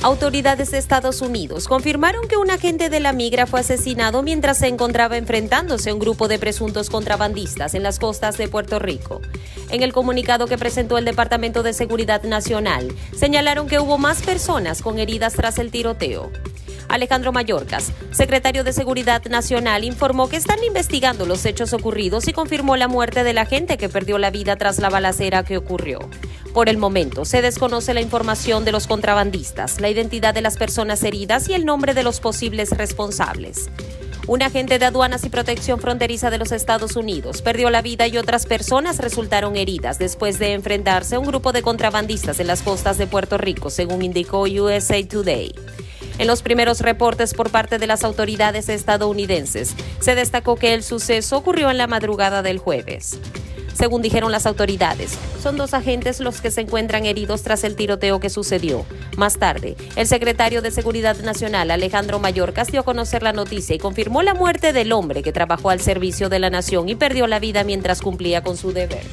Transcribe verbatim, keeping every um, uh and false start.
Autoridades de Estados Unidos confirmaron que un agente de la migra fue asesinado mientras se encontraba enfrentándose a un grupo de presuntos contrabandistas en las costas de Puerto Rico. En el comunicado que presentó el Departamento de Seguridad Nacional, señalaron que hubo más personas con heridas tras el tiroteo. Alejandro Mayorkas, secretario de Seguridad Nacional, informó que están investigando los hechos ocurridos y confirmó la muerte de la gente que perdió la vida tras la balacera que ocurrió. Por el momento, se desconoce la información de los contrabandistas, la identidad de las personas heridas y el nombre de los posibles responsables. Un agente de Aduanas y Protección Fronteriza de los Estados Unidos perdió la vida y otras personas resultaron heridas después de enfrentarse a un grupo de contrabandistas en las costas de Puerto Rico, según indicó U S A Today. En los primeros reportes por parte de las autoridades estadounidenses, se destacó que el suceso ocurrió en la madrugada del jueves. Según dijeron las autoridades, son dos agentes los que se encuentran heridos tras el tiroteo que sucedió. Más tarde, el secretario de Seguridad Nacional, Alejandro Mayorkas, dio a conocer la noticia y confirmó la muerte del hombre que trabajó al servicio de la nación y perdió la vida mientras cumplía con su deber.